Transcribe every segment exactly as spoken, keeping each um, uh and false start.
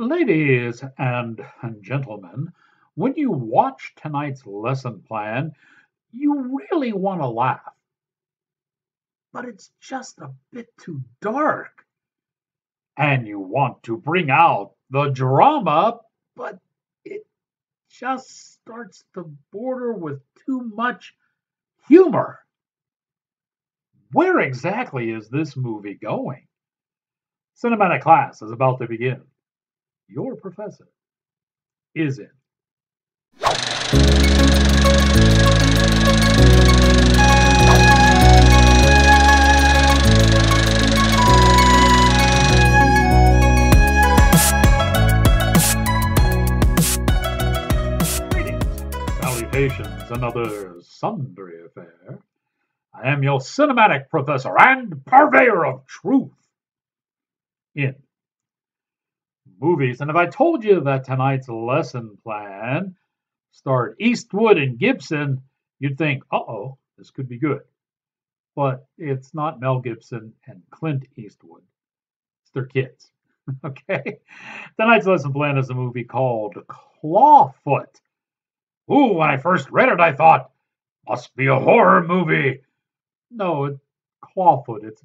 Ladies and gentlemen, when you watch tonight's lesson plan, you really want to laugh. But it's just a bit too dark. And you want to bring out the drama, but it just starts to border with too much humor. Where exactly is this movie going? Cinematic class is about to begin. Your professor is in. Greetings, salutations, and other sundry affair. I am your cinematic professor and purveyor of truth. In movies. And if I told you that tonight's lesson plan starred Eastwood and Gibson, you'd think, uh-oh, this could be good. But it's not Mel Gibson and Clint Eastwood. It's their kids. Okay? Tonight's lesson plan is a movie called Clawfoot. Ooh, when I first read it, I thought, must be a horror movie. No, it's Clawfoot. It's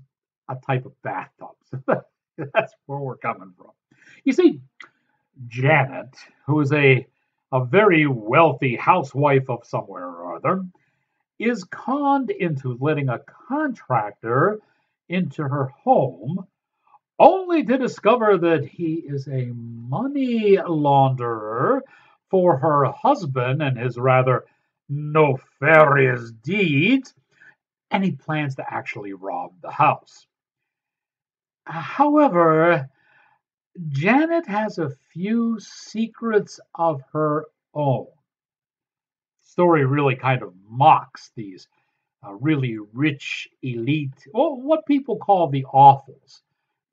a type of bathtub. So that's where we're coming from. You see, Janet, who is a, a very wealthy housewife of somewhere or other, is conned into letting a contractor into her home, only to discover that he is a money launderer for her husband and his rather nefarious deeds, and he plans to actually rob the house. However, Janet has a few secrets of her own. The story really kind of mocks these uh, really rich, elite, or what people call the offals,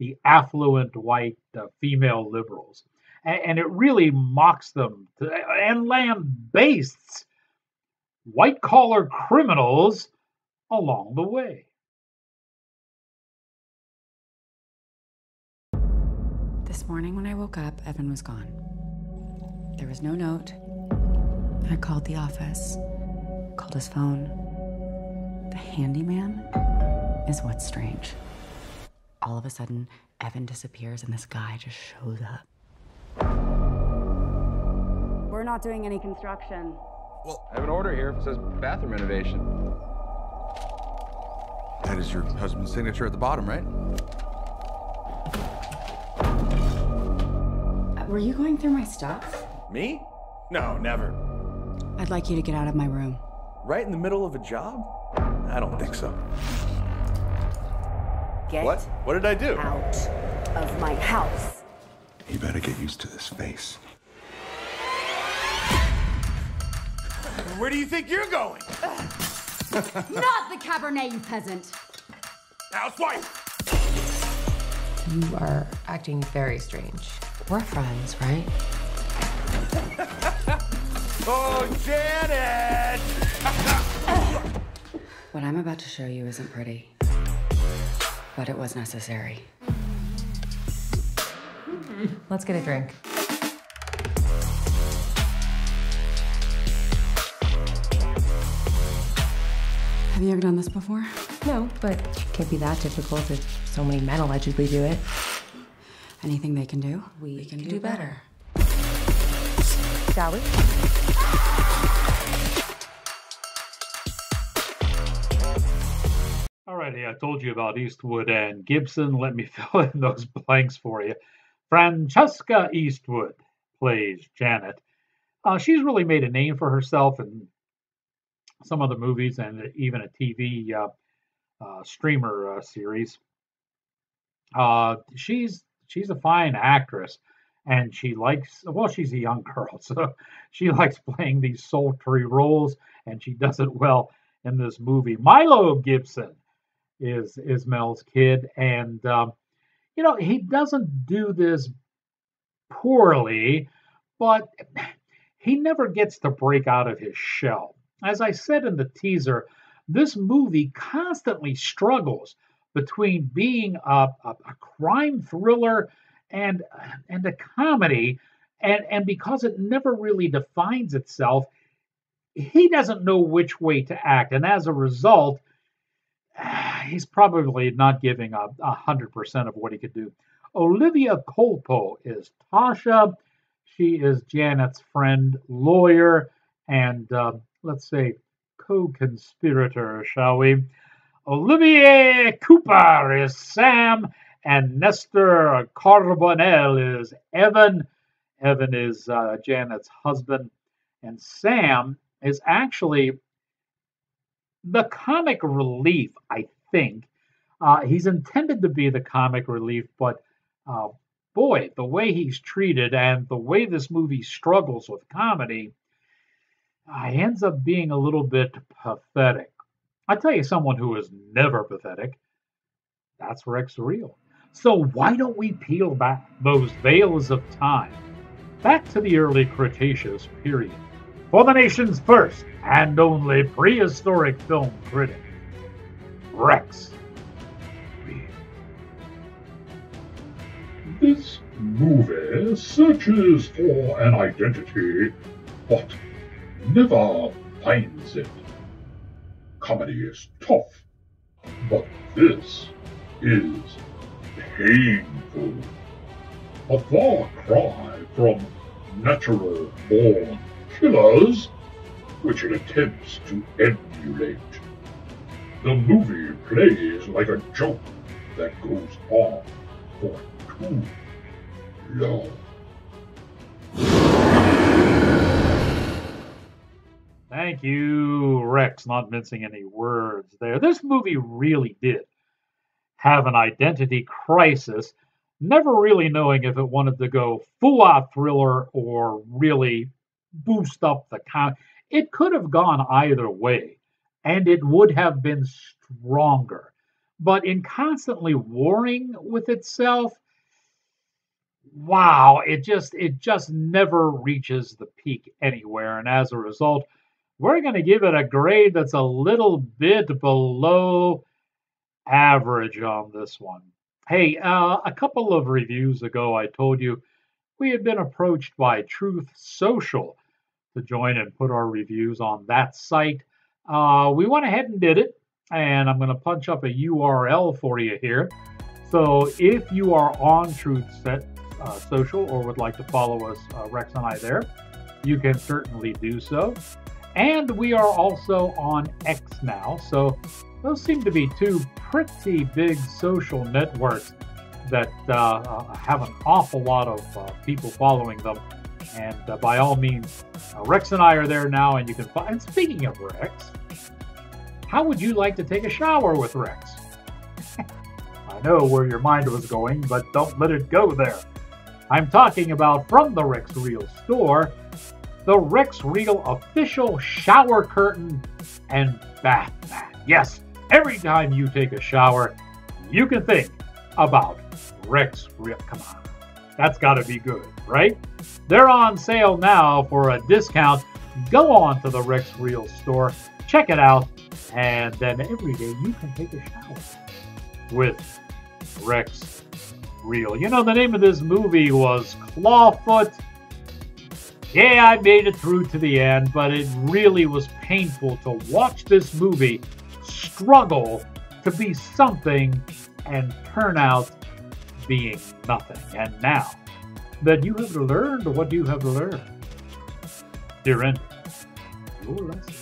the affluent white uh, female liberals. And, and it really mocks them to, and lambastes white-collar criminals along the way. This morning when I woke up, Evan was gone. There was no note. I called the office, called his phone. The handyman is what's strange. All of a sudden, Evan disappears and this guy just shows up. We're not doing any construction. Well, I have an order here. It says bathroom renovation. That is your husband's signature at the bottom, right? Were you going through my stuff? Me? No, never. I'd like you to get out of my room. Right in the middle of a job? I don't think so. Get what? What did I do? Out of my house. You better get used to this face. Where do you think you're going? Not the Cabernet, you peasant. Housewife! You are acting very strange. We're friends, right? Oh, Janet! What I'm about to show you isn't pretty, but it was necessary. Mm-hmm. Let's get a drink. Have you ever done this before? No, but it can't be that difficult if so many men allegedly do it. Anything they can do, we, we can, can do, do better. better. Shall we? Alrighty, I told you about Eastwood and Gibson. Let me fill in those blanks for you. Francesca Eastwood plays Janet. Uh, she's really made a name for herself in some other movies and even a T V uh, uh, streamer uh, series. Uh, she's She's a fine actress, and she likes, well, she's a young girl, so she likes playing these sultry roles, and she does it well in this movie. Milo Gibson is, is Mel's kid, and, um, you know, he doesn't do this poorly, but he never gets to break out of his shell. As I said in the teaser, this movie constantly struggles between being a, a, a crime thriller and and a comedy, and and because it never really defines itself, he doesn't know which way to act, and as a result, he's probably not giving up a hundred percent of what he could do. Olivia Kolpo is Tasha. She is Janet's friend, lawyer, and uh, let's say co-conspirator, shall we? Olivier Cooper is Sam, and Nestor Carbonell is Evan. Evan is uh, Janet's husband, and Sam is actually the comic relief, I think. Uh, he's intended to be the comic relief, but uh, boy, the way he's treated and the way this movie struggles with comedy uh, ends up being a little bit pathetic. I tell you, someone who is never pathetic, that's Rex Real. So why don't we peel back those veils of time, back to the early Cretaceous period, for the nation's first and only prehistoric film critic, Rex Real. This movie searches for an identity, but never finds it. Comedy is tough, but this is painful. A far cry from natural-born killers, which it attempts to emulate. The movie plays like a joke that goes on for too long. Thank you, Rex, not mincing any words there. This movie really did have an identity crisis, never really knowing if it wanted to go full-out thriller or really boost up the count. It could have gone either way, and it would have been stronger. But in constantly warring with itself, wow, it just it just never reaches the peak anywhere, and as a result, we're going to give it a grade that's a little bit below average on this one. Hey, uh, a couple of reviews ago, I told you we had been approached by Truth Social to join and put our reviews on that site. Uh, we went ahead and did it, and I'm going to punch up a U R L for you here. So if you are on Truth Set, uh, Social or would like to follow us, uh, Rex and I there, you can certainly do so. And we are also on X now, so those seem to be two pretty big social networks that uh, uh, have an awful lot of uh, people following them. And uh, by all means, uh, Rex and I are there now, and you can find. And speaking of Rex, how would you like to take a shower with Rex? I know where your mind was going, but don't let it go there. I'm talking about, from the Rex Real store, the Rex Real official shower curtain and bath mat. Yes, every time you take a shower, you can think about Rex Real. Come on, that's got to be good, right? They're on sale now for a discount. Go on to the Rex Real store, check it out, and then every day you can take a shower with Rex Real. You know, the name of this movie was Clawfoot. Yeah, I made it through to the end, but it really was painful to watch this movie struggle to be something and turn out being nothing. And now that you have learned what you have learned, dear end, your lesson.